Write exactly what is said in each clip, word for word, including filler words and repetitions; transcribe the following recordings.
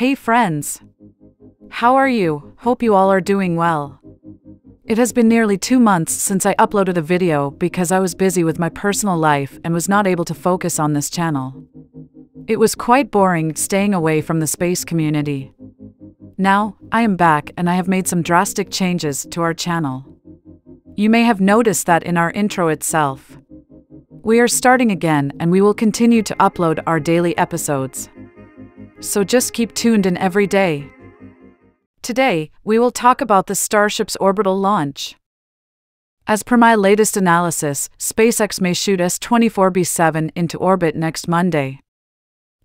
Hey friends! How are you? Hope you all are doing well. It has been nearly two months since I uploaded a video because I was busy with my personal life and was not able to focus on this channel. It was quite boring staying away from the space community. Now, I am back and I have made some drastic changes to our channel. You may have noticed that in our intro itself. We are starting again and we will continue to upload our daily episodes. So just keep tuned in every day. Today, we will talk about the Starship's orbital launch. As per my latest analysis, SpaceX may shoot S twenty-four B seven into orbit next Monday.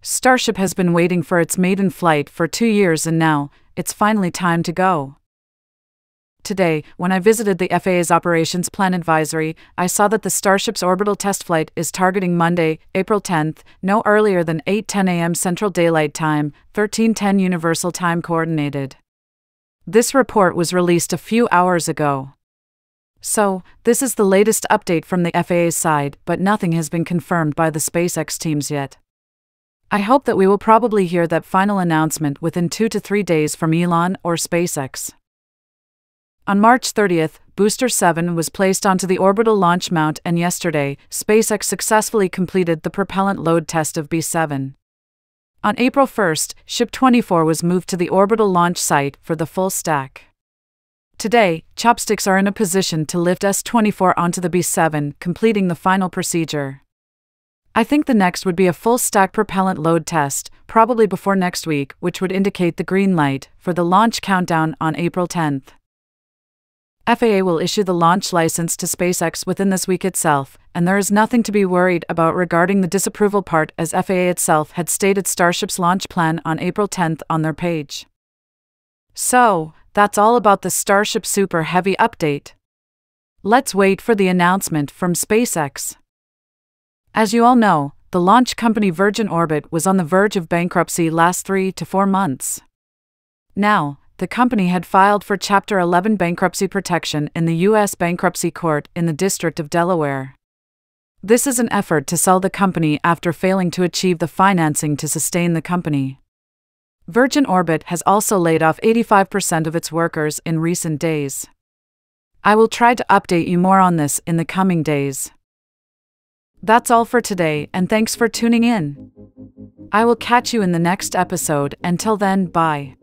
Starship has been waiting for its maiden flight for two years and now, it's finally time to go. Today, when I visited the F A A's Operations Plan Advisory, I saw that the Starship's orbital test flight is targeting Monday, April tenth, no earlier than eight ten a m Central Daylight Time, thirteen ten Universal Time Coordinated. This report was released a few hours ago. So, this is the latest update from the F A A's side, but nothing has been confirmed by the SpaceX teams yet. I hope that we will probably hear that final announcement within two to three days from Elon or SpaceX. On March thirtieth, Booster seven was placed onto the orbital launch mount and yesterday, SpaceX successfully completed the propellant load test of B seven. On April first, Ship twenty-four was moved to the orbital launch site for the full stack. Today, chopsticks are in a position to lift S twenty-four onto the B seven, completing the final procedure. I think the next would be a full stack propellant load test, probably before next week, which would indicate the green light for the launch countdown on April tenth. F A A will issue the launch license to SpaceX within this week itself, and there is nothing to be worried about regarding the disapproval part as F A A itself had stated Starship's launch plan on April tenth on their page. So, that's all about the Starship Super Heavy update. Let's wait for the announcement from SpaceX. As you all know, the launch company Virgin Orbit was on the verge of bankruptcy last three to four months. Now, the company had filed for Chapter eleven bankruptcy protection in the U S Bankruptcy Court in the District of Delaware. This is an effort to sell the company after failing to achieve the financing to sustain the company. Virgin Orbit has also laid off eighty-five percent of its workers in recent days. I will try to update you more on this in the coming days. That's all for today, and thanks for tuning in. I will catch you in the next episode. Until then, bye.